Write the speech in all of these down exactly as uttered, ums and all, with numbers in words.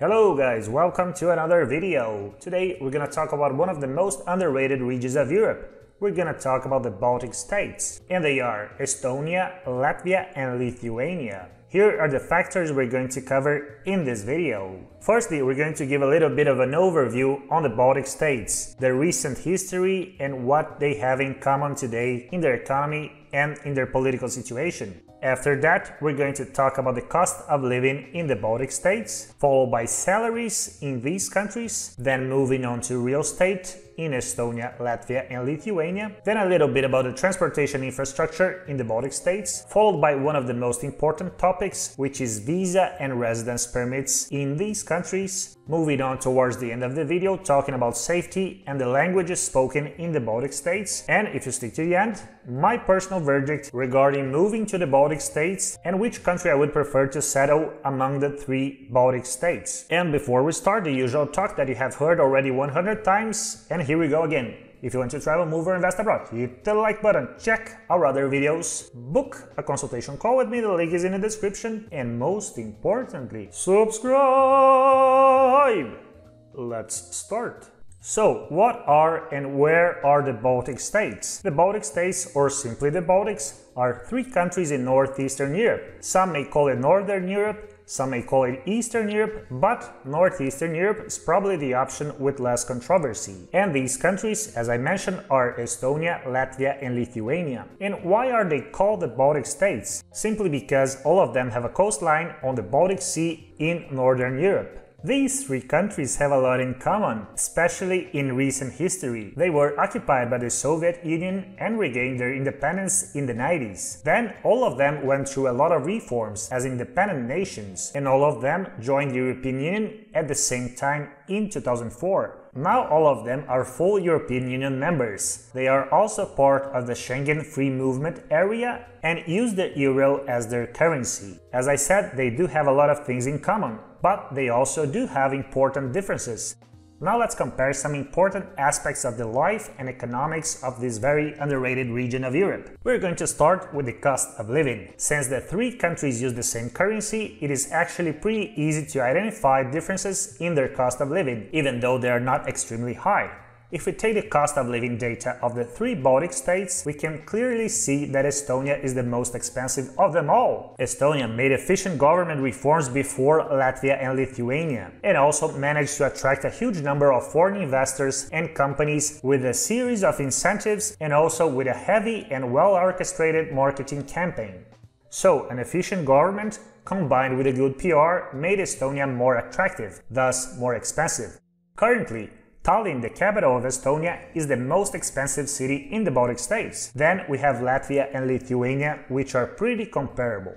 Hello guys, welcome to another video. Today we're gonna talk about one of the most underrated regions of Europe. We're gonna talk about the Baltic states. And they are Estonia, Latvia and Lithuania. Here are the factors we're going to cover in this video. Firstly, we're going to give a little bit of an overview on the Baltic states, their recent history and what they have in common today in their economy and in their political situation. After that, we're going to talk about the cost of living in the Baltic states, followed by salaries in these countries, then moving on to real estate in Estonia, Latvia and Lithuania, then a little bit about the transportation infrastructure in the Baltic states, followed by one of the most important topics, which is visa and residence permits in these countries, moving on towards the end of the video talking about safety and the languages spoken in the Baltic states, and if you stick to the end, my personal verdict regarding moving to the Baltic states and which country I would prefer to settle among the three Baltic states. And before we start, the usual talk that you have heard already one hundred times, and here we go again. If you want to travel, move or invest abroad, hit the like button, check our other videos, book a consultation call with me, the link is in the description, and most importantly, subscribe! Let's start! So, what are and where are the Baltic states? The Baltic states, or simply the Baltics, are three countries in northeastern Europe. Some may call it northern Europe, some may call it Eastern Europe, but northeastern Europe is probably the option with less controversy. And these countries, as I mentioned, are Estonia, Latvia and Lithuania. And why are they called the Baltic states? Simply because all of them have a coastline on the Baltic Sea in northern Europe. These three countries have a lot in common, especially in recent history. They were occupied by the Soviet Union and regained their independence in the nineties. Then all of them went through a lot of reforms as independent nations, and all of them joined the European Union at the same time in two thousand four. Now all of them are full European Union members. They are also part of the Schengen free movement area and use the euro as their currency. As I said, they do have a lot of things in common, but they also do have important differences. Now let's compare some important aspects of the life and economics of this very underrated region of Europe. We're going to start with the cost of living. Since the three countries use the same currency, it is actually pretty easy to identify differences in their cost of living, even though they are not extremely high. If we take the cost of living data of the three Baltic states, we can clearly see that Estonia is the most expensive of them all. Estonia made efficient government reforms before Latvia and Lithuania, and also managed to attract a huge number of foreign investors and companies with a series of incentives and also with a heavy and well-orchestrated marketing campaign. So, an efficient government combined with a good P R made Estonia more attractive, thus more expensive. Currently, Tallinn, the capital of Estonia, is the most expensive city in the Baltic states. Then we have Latvia and Lithuania, which are pretty comparable.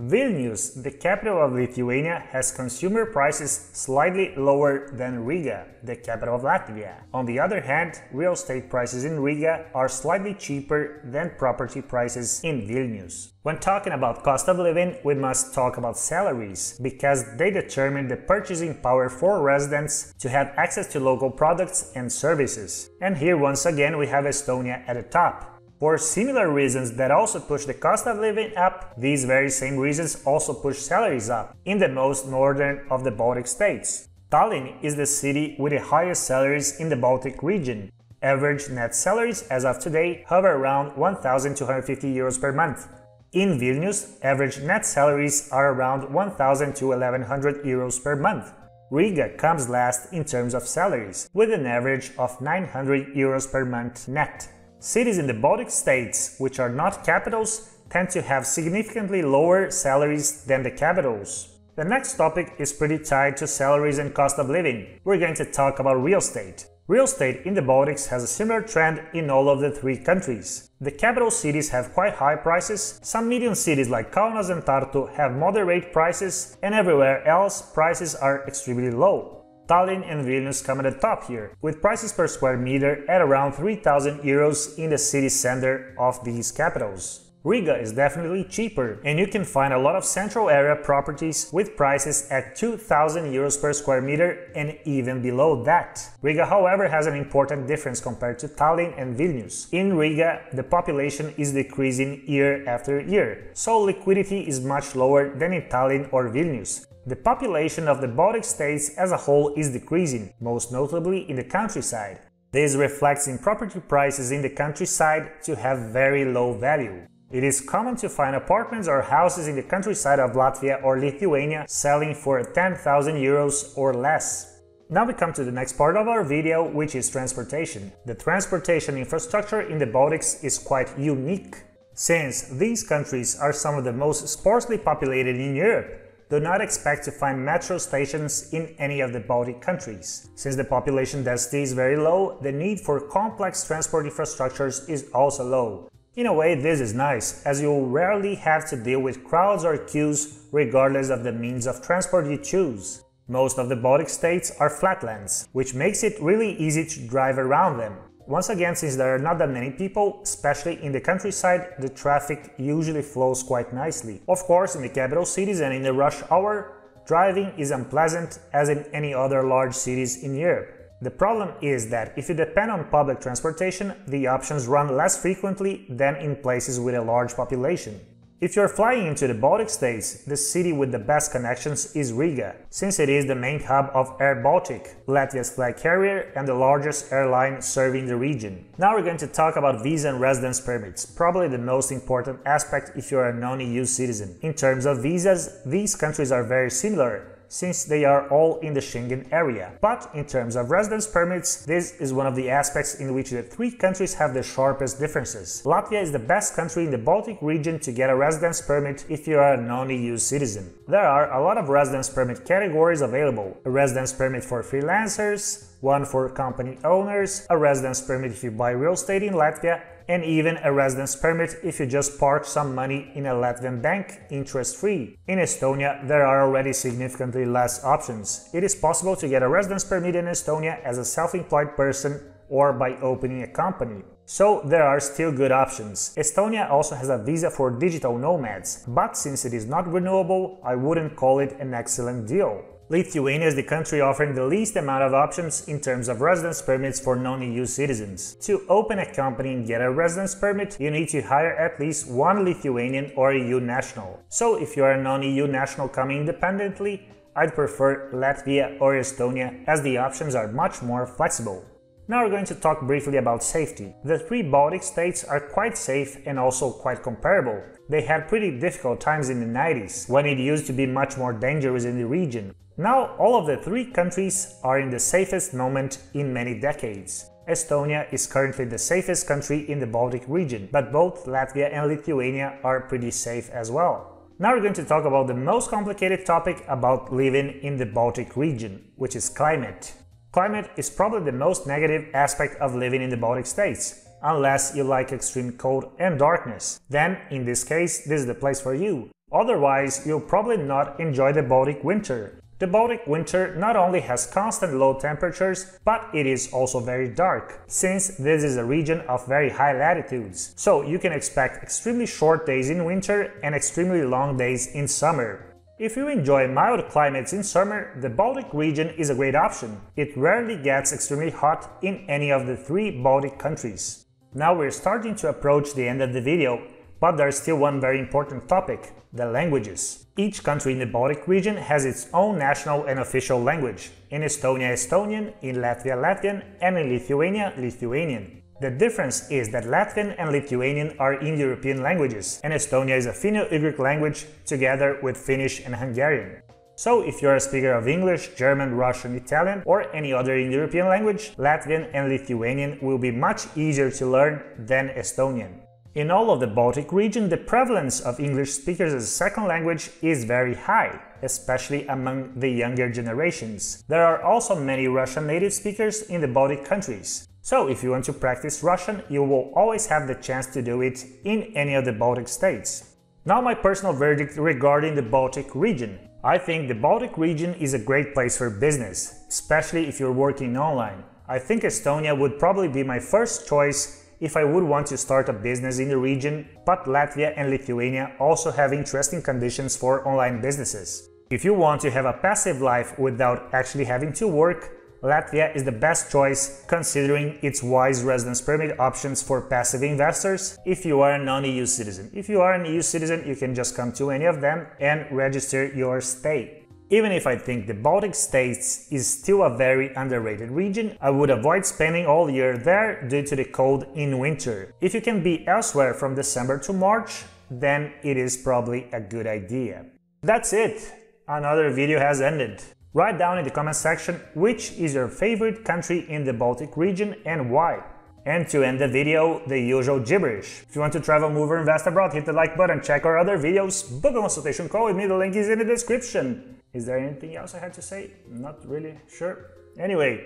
Vilnius, the capital of Lithuania, has consumer prices slightly lower than Riga, the capital of Latvia. On the other hand, real estate prices in Riga are slightly cheaper than property prices in Vilnius. When talking about cost of living, we must talk about salaries, because they determine the purchasing power for residents to have access to local products and services. And here once again we have Estonia at the top. For similar reasons that also push the cost of living up, these very same reasons also push salaries up in the most northern of the Baltic states. Tallinn is the city with the highest salaries in the Baltic region. Average net salaries as of today hover around one thousand two hundred fifty euros per month. In Vilnius, average net salaries are around one thousand to eleven hundred euros per month. Riga comes last in terms of salaries, with an average of nine hundred euros per month net. Cities in the Baltic states, which are not capitals, tend to have significantly lower salaries than the capitals. The next topic is pretty tied to salaries and cost of living. We're going to talk about real estate. Real estate in the Baltics has a similar trend in all of the three countries. The capital cities have quite high prices, some medium cities like Kaunas and Tartu have moderate prices, and everywhere else prices are extremely low. Tallinn and Vilnius come at the top here, with prices per square meter at around three thousand euros in the city center of these capitals. Riga is definitely cheaper, and you can find a lot of central area properties with prices at two thousand euros per square meter and even below that. Riga, however, has an important difference compared to Tallinn and Vilnius. In Riga, the population is decreasing year after year, so liquidity is much lower than in Tallinn or Vilnius. The population of the Baltic states as a whole is decreasing, most notably in the countryside. This reflects in property prices in the countryside to have very low value. It is common to find apartments or houses in the countryside of Latvia or Lithuania selling for ten thousand euros or less. Now we come to the next part of our video, which is transportation. The transportation infrastructure in the Baltics is quite unique. Since these countries are some of the most sparsely populated in Europe, do not expect to find metro stations in any of the Baltic countries. Since the population density is very low, the need for complex transport infrastructures is also low. In a way, this is nice, as you rarely have to deal with crowds or queues regardless of the means of transport you choose. Most of the Baltic states are flatlands, which makes it really easy to drive around them. Once again, since there are not that many people, especially in the countryside, the traffic usually flows quite nicely. Of course, in the capital cities and in the rush hour, driving is unpleasant as in any other large cities in Europe. The problem is that if you depend on public transportation, the options run less frequently than in places with a large population. If you're flying into the Baltic states, the city with the best connections is Riga, since it is the main hub of Air Baltic, Latvia's flag carrier and the largest airline serving the region. Now we're going to talk about visa and residence permits, probably the most important aspect if you're a non-E U citizen. In terms of visas, these countries are very similar, since they are all in the Schengen area. But in terms of residence permits, this is one of the aspects in which the three countries have the sharpest differences. Latvia is the best country in the Baltic region to get a residence permit if you are a non-E U citizen. There are a lot of residence permit categories available. A residence permit for freelancers, one for company owners, a residence permit if you buy real estate in Latvia, and even a residence permit if you just park some money in a Latvian bank, interest-free. In Estonia, there are already significantly less options. It is possible to get a residence permit in Estonia as a self-employed person or by opening a company. So there are still good options. Estonia also has a visa for digital nomads, but since it is not renewable, I wouldn't call it an excellent deal. Lithuania is the country offering the least amount of options in terms of residence permits for non-E U citizens. To open a company and get a residence permit, you need to hire at least one Lithuanian or E U national. So if you are a non-E U national coming independently, I'd prefer Latvia or Estonia, as the options are much more flexible. Now we're going to talk briefly about safety. The three Baltic states are quite safe and also quite comparable. They had pretty difficult times in the nineties, when it used to be much more dangerous in the region. Now all of the three countries are in the safest moment in many decades. Estonia is currently the safest country in the Baltic region, but both Latvia and Lithuania are pretty safe as well. Now we're going to talk about the most complicated topic about living in the Baltic region, which is climate. Climate is probably the most negative aspect of living in the Baltic states, unless you like extreme cold and darkness. Then, in this case, this is the place for you. Otherwise, you'll probably not enjoy the Baltic winter. The Baltic winter not only has constant low temperatures, but it is also very dark, since this is a region of very high latitudes. So you can expect extremely short days in winter and extremely long days in summer. If you enjoy mild climates in summer, the Baltic region is a great option. It rarely gets extremely hot in any of the three Baltic countries. Now we're starting to approach the end of the video, but there's still one very important topic, the languages. Each country in the Baltic region has its own national and official language. In Estonia, Estonian, in Latvia, Latvian, and in Lithuania, Lithuanian. The difference is that Latvian and Lithuanian are Indo-European languages, and Estonia is a Finno-Ugric language together with Finnish and Hungarian. So if you're a speaker of English, German, Russian, Italian, or any other Indo-European language, Latvian and Lithuanian will be much easier to learn than Estonian. In all of the Baltic region, the prevalence of English speakers as a second language is very high, especially among the younger generations. There are also many Russian native speakers in the Baltic countries. So if you want to practice Russian, you will always have the chance to do it in any of the Baltic states. Now my personal verdict regarding the Baltic region. I think the Baltic region is a great place for business, especially if you're working online. I think Estonia would probably be my first choice if I would want to start a business in the region, but Latvia and Lithuania also have interesting conditions for online businesses. If you want to have a passive life without actually having to work, Latvia is the best choice considering its wise residence permit options for passive investors if you are a non-E U citizen. If you are an E U citizen, you can just come to any of them and register your stay. Even if I think the Baltic States is still a very underrated region, I would avoid spending all year there due to the cold in winter. If you can be elsewhere from December to March, then it is probably a good idea. That's it! Another video has ended. Write down in the comment section which is your favorite country in the Baltic region and why. And to end the video, the usual gibberish. If you want to travel, move or invest abroad, hit the like button, check our other videos, book a consultation call with me, the link is in the description. Is there anything else I had to say? Not really sure. Anyway,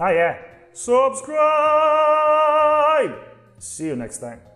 ah yeah, subscribe! See you next time.